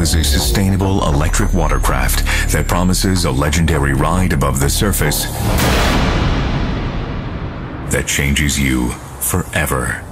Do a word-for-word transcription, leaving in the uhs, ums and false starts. Is a sustainable electric watercraft that promises a legendary ride above the surface that changes you forever.